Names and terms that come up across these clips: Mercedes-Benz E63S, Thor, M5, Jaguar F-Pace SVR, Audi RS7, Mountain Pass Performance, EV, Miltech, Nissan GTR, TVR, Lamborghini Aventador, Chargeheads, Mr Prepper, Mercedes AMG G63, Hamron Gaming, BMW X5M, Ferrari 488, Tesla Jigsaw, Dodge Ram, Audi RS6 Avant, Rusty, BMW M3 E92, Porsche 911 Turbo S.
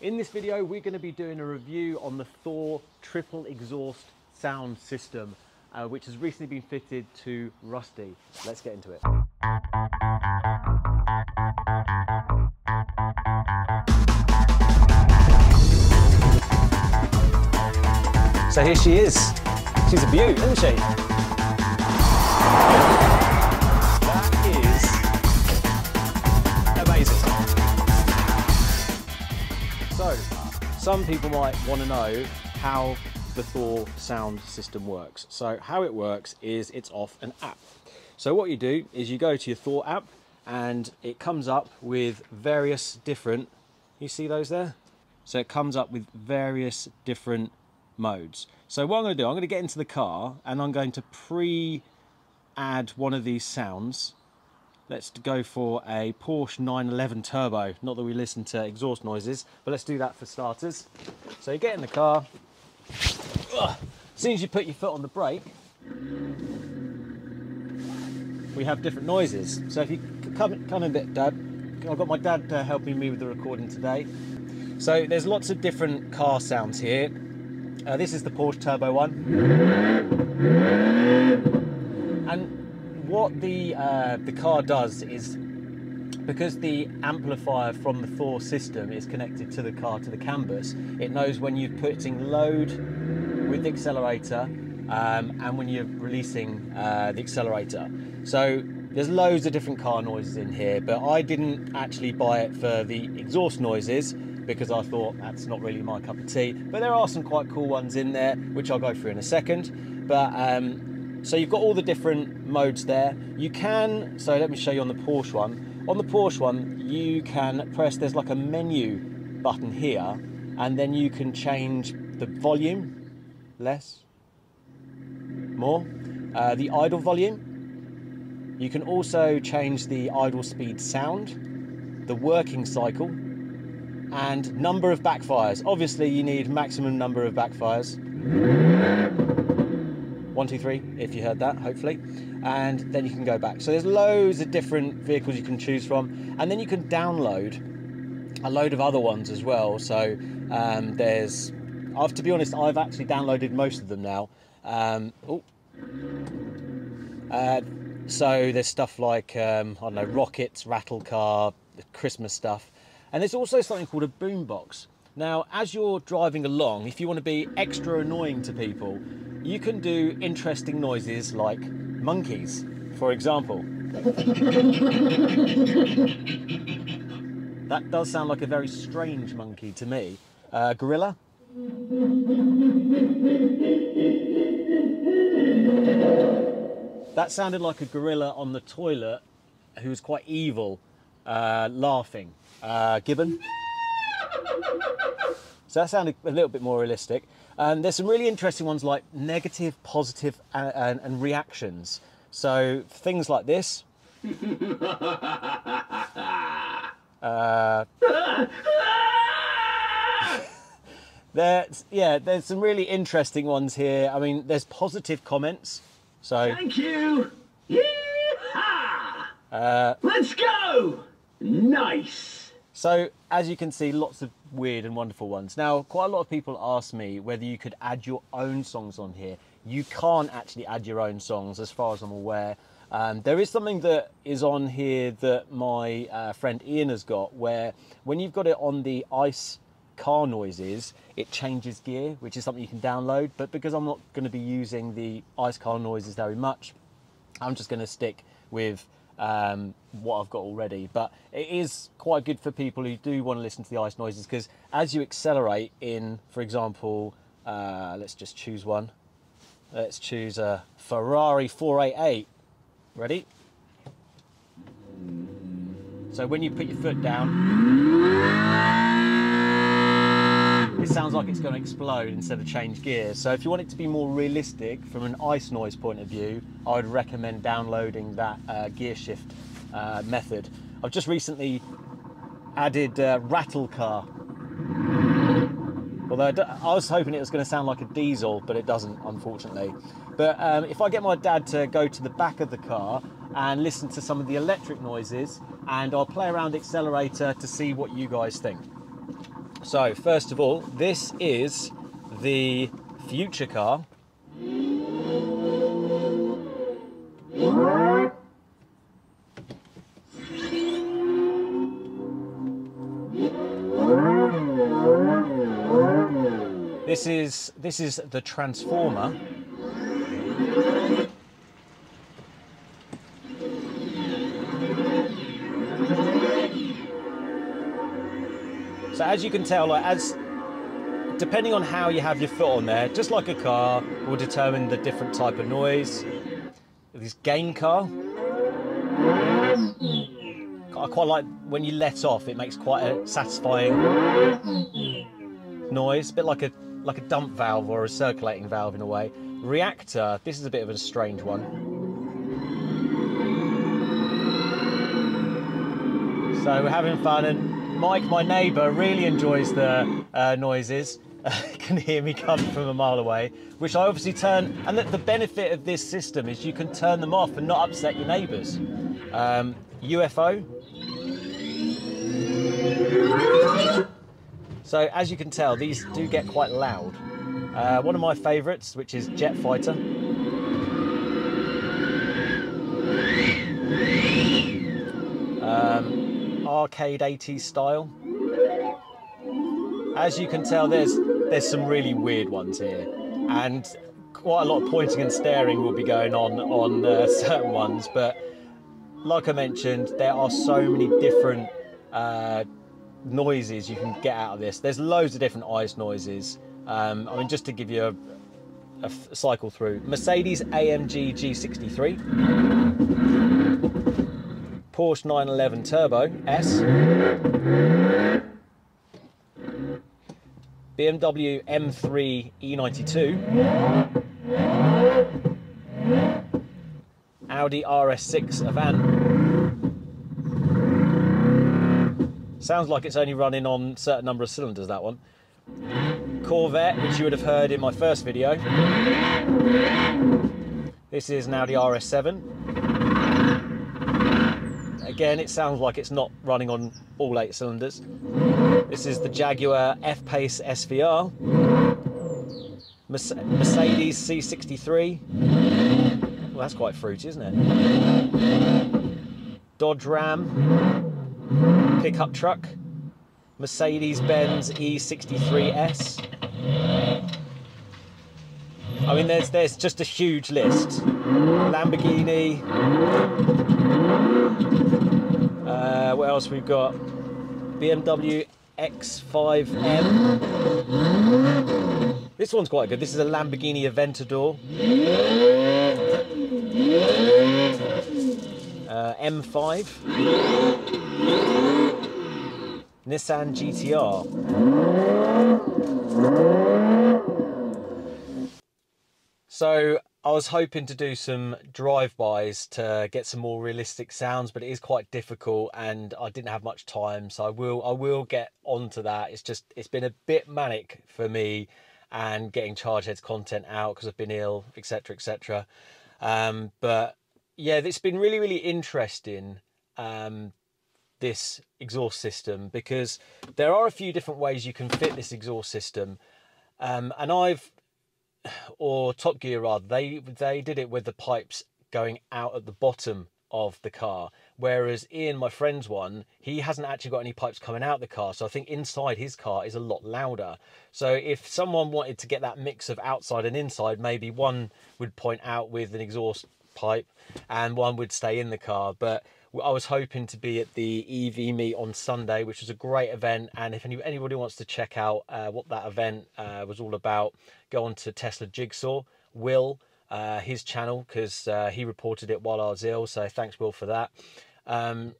In this video, we're going to be doing a review on the Thor triple exhaust sound system, which has recently been fitted to Rusty. Let's get into it. So here she is. She's a beaut, isn't she? That is amazing. So, some people might want to know how the Thor sound system works. So how it works is it's off an app. So what you do is you go to your Thor app and it comes up with various different, you see those there? So it comes up with various different modes. So what I'm going to do, I'm going to get into the car and I'm going to pre-add one of these sounds. Let's go for a Porsche 911 Turbo. Not that we listen to exhaust noises, but let's do that for starters. So you get in the car. As soon as you put your foot on the brake, we have different noises. So if you come in a bit, Dad. I've got my dad helping me with the recording today. So there's lots of different car sounds here. This is the Porsche Turbo one. And what the car does is, because the amplifier from the Thor system is connected to the car, to the canvas, it knows when you're putting load with the accelerator and when you're releasing the accelerator. So there's loads of different car noises in here, but I didn't actually buy it for the exhaust noises because I thought that's not really my cup of tea. But there are some quite cool ones in there, which I'll go through in a second. But so you've got all the different modes there. You can, so let me show you on the Porsche one. On the Porsche one, you can press, there's like a menu button here, and then you can change the volume, less, more, the idle volume. You can also change the idle speed sound, the working cycle, and number of backfires. Obviously you need maximum number of backfires. 1, 2, 3, if you heard that, hopefully. And then you can go back. So there's loads of different vehicles you can choose from. And then you can download a load of other ones as well. So to be honest, I've actually downloaded most of them now. So there's stuff like, I don't know, rockets, rattle car, Christmas stuff. And there's also something called a boombox. Now, as you're driving along, if you want to be extra annoying to people, you can do interesting noises like monkeys, for example. That does sound like a very strange monkey to me. Gorilla. That sounded like a gorilla on the toilet who was quite evil, laughing. Gibbon. So that sounded a little bit more realistic. There's some really interesting ones like negative, positive, and reactions. So things like this. there's some really interesting ones here. I mean, there's positive comments. So thank you. Yee-haw! Let's go. Nice. So, as you can see, lots of weird and wonderful ones. Now, quite a lot of people ask me whether you could add your own songs on here. You can't actually add your own songs, as far as I'm aware. There is something that is on here that my friend Ian has got, where when you've got it on the ICE car noises, it changes gear, which is something you can download. But because I'm not going to be using the ICE car noises very much, I'm just going to stick with what I've got already. But it is quite good for people who do want to listen to the ice noises, because as you accelerate in, for example, let's just choose one. Let's choose a Ferrari 488. Ready? So when you put your foot down, it sounds like it's going to explode instead of change gear. So if you want it to be more realistic from an ice noise point of view, I would recommend downloading that gear shift method. I've just recently added rattle car. Although I was hoping it was going to sound like a diesel, but it doesn't, unfortunately. But if I get my dad to go to the back of the car and listen to some of the electric noises, and I'll play around the accelerator to see what you guys think. So first of all, this is the future car. This is the Transformer. So as you can tell, depending on how you have your foot on there, just like a car, will determine the different type of noise. This game car, I quite like when you let off, it makes quite a satisfying noise, a bit like a dump valve or a circulating valve in a way. Reactor, this is a bit of a strange one. So we're having fun, and Mike, my neighbour, really enjoys the noises. Can hear me come from a mile away, which I obviously turn, and the benefit of this system is you can turn them off and not upset your neighbours. UFO. So as you can tell, these do get quite loud. One of my favourites, which is Jet Fighter. Arcade 80s style. As you can tell, there's some really weird ones here, and quite a lot of pointing and staring will be going on certain ones, but like I mentioned, there are so many different noises you can get out of this. There's loads of different ICE noises. I mean, just to give you a cycle through, Mercedes AMG G63. Porsche 911 Turbo S, BMW M3 E92, Audi RS6 Avant. Sounds like it's only running on a certain number of cylinders, that one. Corvette, which you would have heard in my first video. This is an Audi RS7. Again, it sounds like it's not running on all 8 cylinders. This is the Jaguar F-Pace SVR, Mercedes C63. Well, that's quite fruity, isn't it? Dodge Ram, pickup truck, Mercedes-Benz E63S. I mean, there's just a huge list. Lamborghini. What else we've got? BMW X5M. This one's quite good. This is a Lamborghini Aventador. M5. Nissan GTR. So I was hoping to do some drive-bys to get some more realistic sounds, but it is quite difficult and I didn't have much time, so I will get onto that. It's been a bit manic for me and getting Chargeheads content out because I've been ill, etc, etc. But yeah, it's been really, really interesting, this exhaust system, because there are a few different ways you can fit this exhaust system. And Top Gear rather, they did it with the pipes going out at the bottom of the car, whereas Ian, my friend's one, he hasn't actually got any pipes coming out the car, so I think inside his car is a lot louder. So if someone wanted to get that mix of outside and inside, maybe one would point out with an exhaust pipe and one would stay in the car. But I was hoping to be at the EV meet on Sunday, which was a great event, and if anybody wants to check out what that event was all about, go on to Tesla Jigsaw, Will, his channel, because he reported it while I was ill, so thanks, Will, for that. I'm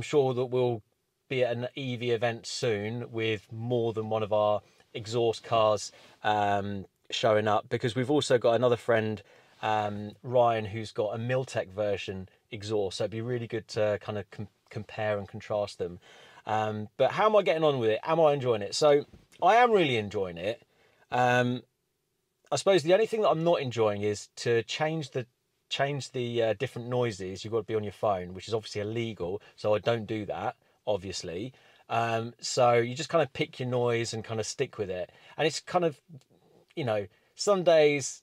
sure that we'll be at an EV event soon with more than one of our exhaust cars showing up, because we've also got another friend, Ryan, who's got a Miltech version exhaust, so it'd be really good to kind of compare and contrast them. But how am I getting on with it? Am I enjoying it? So I am really enjoying it. I suppose the only thing that I'm not enjoying is to change the different noises. You've got to be on your phone, which is obviously illegal, so I don't do that, obviously. So you just kind of pick your noise and kind of stick with it. And it's kind of, you know, some days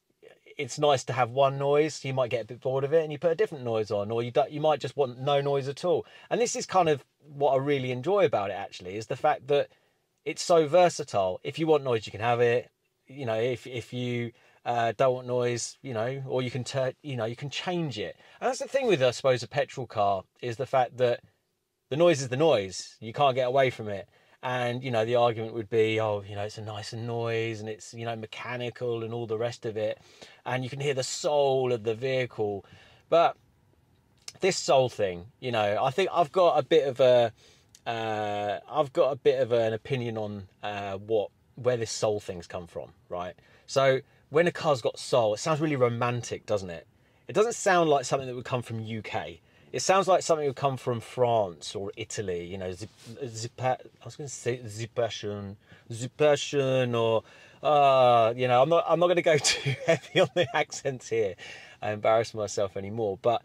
it's nice to have one noise. You might get a bit bored of it and you put a different noise on, or you might just want no noise at all. And this is kind of what I really enjoy about it, actually, is the fact that it's so versatile. If you want noise, you can have it. You know, if you don't want noise, you know, or you can you can change it. And that's the thing with, I suppose, a petrol car, is the fact that the noise is the noise. You can't get away from it. And, you know, the argument would be, oh, you know, it's a nicer noise and it's, you know, mechanical and all the rest of it. And you can hear the soul of the vehicle. But this soul thing, you know, I think I've got a bit of a, an opinion on where this soul thing's come from, right? So when a car's got soul, it sounds really romantic, doesn't it? It doesn't sound like something that would come from UK. It sounds like something would come from France or Italy, you know, Zipassion, or, you know, I'm not going to go too heavy on the accents here. I embarrass myself anymore. But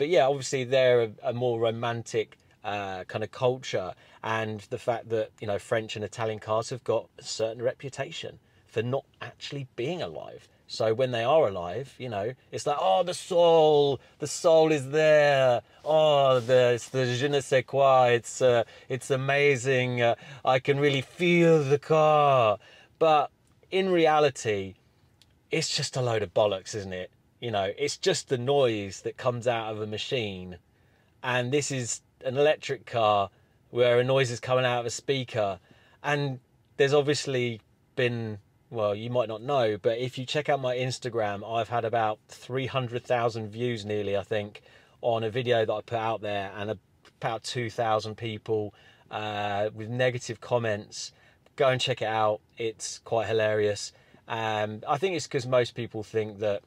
yeah, obviously they're a more romantic kind of culture, and the fact that, you know, French and Italian cars have got a certain reputation for not actually being alive. So when they are alive, you know, it's like, oh, the soul is there. Oh, it's the je ne sais quoi. It's amazing. I can really feel the car. But in reality, it's just a load of bollocks, isn't it? You know, it's just the noise that comes out of a machine. And this is an electric car where a noise is coming out of a speaker. And there's obviously been... Well, you might not know, but if you check out my Instagram, I've had about 300,000 views nearly, I think, on a video that I put out there, and about 2,000 people with negative comments. Go and check it out. It's quite hilarious. I think it's because most people think that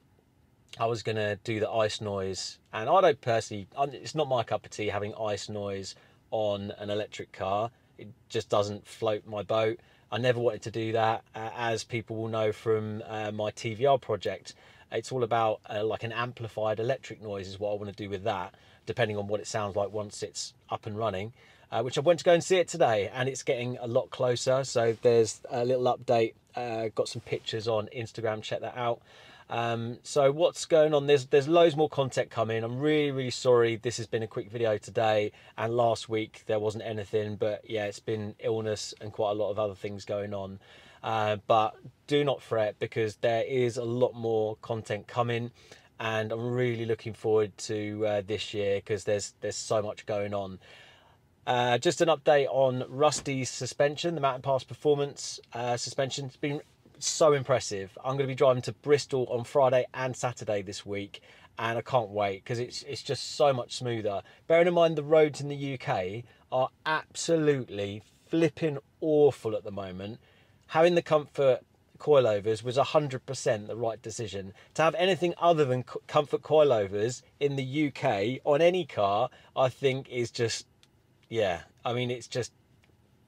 I was going to do the ice noise, and I don't personally... It's not my cup of tea having ice noise on an electric car. It just doesn't float my boat. I never wanted to do that, as people will know from my TVR project. It's all about like an amplified electric noise is what I want to do with that, depending on what it sounds like once it's up and running, which I went to go and see it today, and it's getting a lot closer. So there's a little update, got some pictures on Instagram, check that out. So what's going on? There's loads more content coming. I'm really sorry this has been a quick video today, and last week there wasn't anything, but yeah, it's been illness and quite a lot of other things going on. But do not fret, because there is a lot more content coming, and I'm really looking forward to this year, because there's so much going on. Just an update on Rusty's suspension, the Mountain Pass Performance suspension. It's been so impressive. I'm going to be driving to Bristol on Friday and Saturday this week, and I can't wait, because it's just so much smoother. Bearing in mind the roads in the UK are absolutely flipping awful at the moment, having the comfort coilovers was 100% the right decision. To have anything other than comfort coilovers in the UK on any car, I think is just, yeah, I mean, it's just,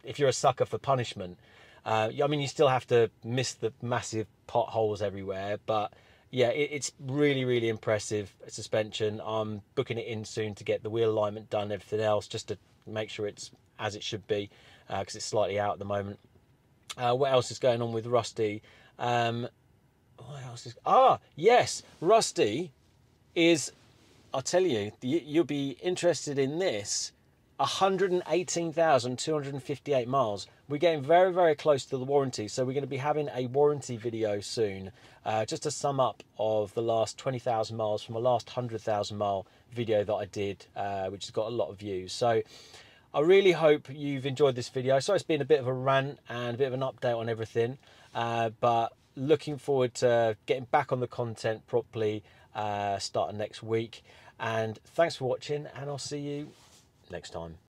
if you're a sucker for punishment. I mean, you still have to miss the massive potholes everywhere, but yeah, it's really impressive suspension. I'm booking it in soon to get the wheel alignment done, everything else, just to make sure it's as it should be, because it's slightly out at the moment. What else is going on with Rusty? What else is... Ah, yes, Rusty is, I'll tell you, you'll be interested in this, 118,258 miles. We're getting very close to the warranty, so we're going to be having a warranty video soon, just a sum up of the last 20,000 miles from the last 100,000 mile video that I did, which has got a lot of views. So I really hope you've enjoyed this video. So it's been a bit of a rant and a bit of an update on everything, but looking forward to getting back on the content properly starting next week. And thanks for watching, and I'll see you next time.